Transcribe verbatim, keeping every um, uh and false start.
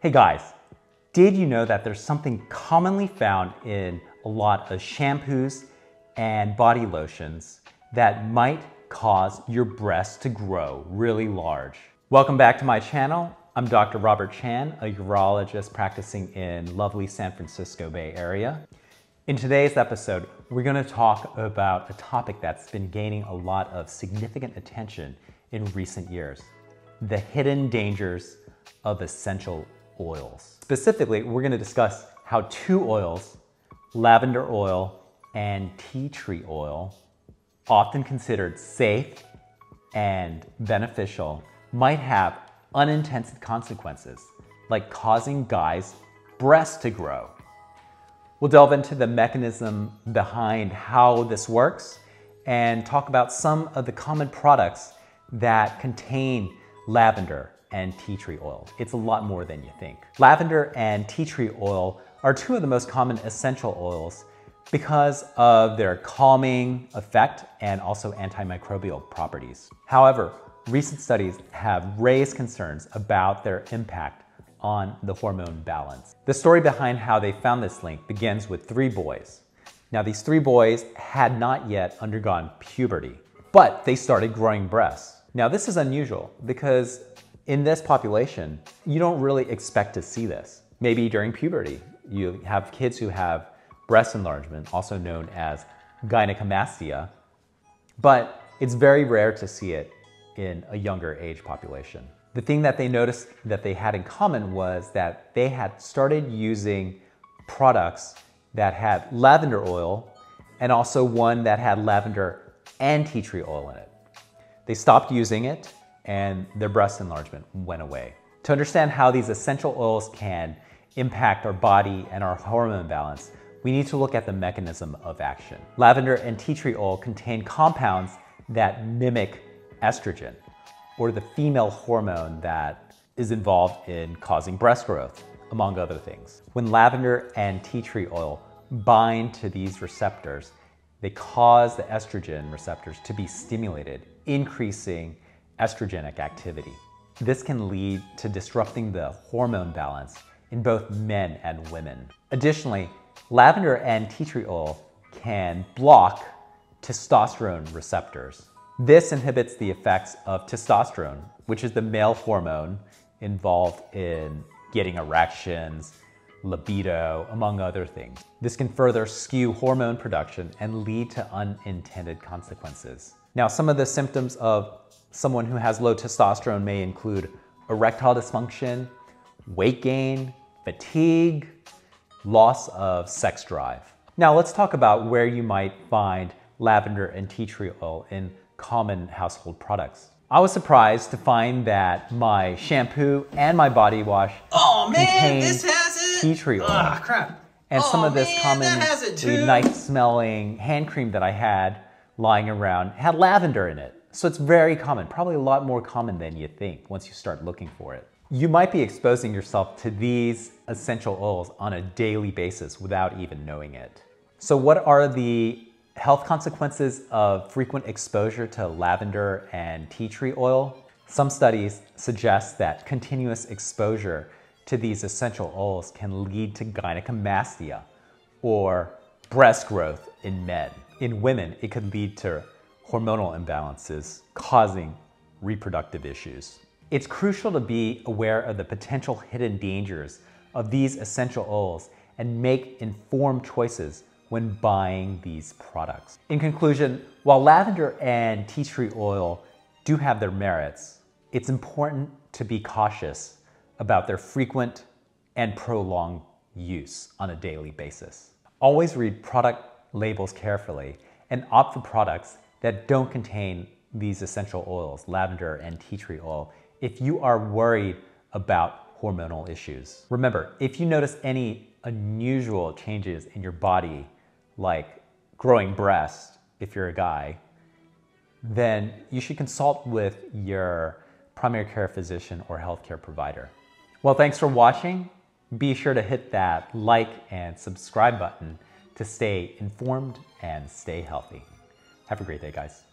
Hey guys, did you know that there's something commonly found in a lot of shampoos and body lotions that might cause your breasts to grow really large? Welcome back to my channel. I'm Doctor Robert Chan, a urologist practicing in lovely San Francisco Bay Area. In today's episode, we're going to talk about a topic that's been gaining a lot of significant attention in recent years: the hidden dangers of essential oils. Specifically, we're going to discuss how two oils, lavender oil and tea tree oil, often considered safe and beneficial, might have unintended consequences, like causing guys' breasts to grow. We'll delve into the mechanism behind how this works and talk about some of the common products that contain lavender and tea tree oil. It's a lot more than you think. Lavender and tea tree oil are two of the most common essential oils because of their calming effect and also antimicrobial properties. However, recent studies have raised concerns about their impact on the hormone balance. The story behind how they found this link begins with three boys. Now, these three boys had not yet undergone puberty, but they started growing breasts. Now, this is unusual because in this population, you don't really expect to see this. Maybe during puberty, you have kids who have breast enlargement, also known as gynecomastia, but it's very rare to see it in a younger age population. The thing that they noticed that they had in common was that they had started using products that had lavender oil and also one that had lavender and tea tree oil in it. They stopped using it and their breast enlargement went away. To understand how these essential oils can impact our body and our hormone balance, we need to look at the mechanism of action. Lavender and tea tree oil contain compounds that mimic estrogen, or the female hormone that is involved in causing breast growth, among other things. When lavender and tea tree oil bind to these receptors, they cause the estrogen receptors to be stimulated, increasing estrogenic activity. This can lead to disrupting the hormone balance in both men and women. Additionally, lavender and tea tree oil can block testosterone receptors. This inhibits the effects of testosterone, which is the male hormone involved in getting erections, libido, among other things. This can further skew hormone production and lead to unintended consequences. Now, some of the symptoms of someone who has low testosterone may include erectile dysfunction, weight gain, fatigue, loss of sex drive. Now let's talk about where you might find lavender and tea tree oil in common household products. I was surprised to find that my shampoo and my body wash oh, contain man, this has it. tea tree oil. Oh, crap. And oh, some of this man, commonly nice smelling hand cream that I had lying around had lavender in it. So it's very common, probably a lot more common than you think once you start looking for it. You might be exposing yourself to these essential oils on a daily basis without even knowing it. So what are the health consequences of frequent exposure to lavender and tea tree oil? Some studies suggest that continuous exposure to these essential oils can lead to gynecomastia, or breast growth in men. In women, it could lead to hormonal imbalances causing reproductive issues. It's crucial to be aware of the potential hidden dangers of these essential oils and make informed choices when buying these products. In conclusion, while lavender and tea tree oil do have their merits, it's important to be cautious about their frequent and prolonged use on a daily basis. Always read product labels carefully and opt for products that don't contain these essential oils, lavender and tea tree oil, if you are worried about hormonal issues. Remember, if you notice any unusual changes in your body, like growing breasts, if you're a guy, then you should consult with your primary care physician or healthcare provider. Well, thanks for watching. Be sure to hit that like and subscribe button to stay informed and stay healthy. Have a great day, guys.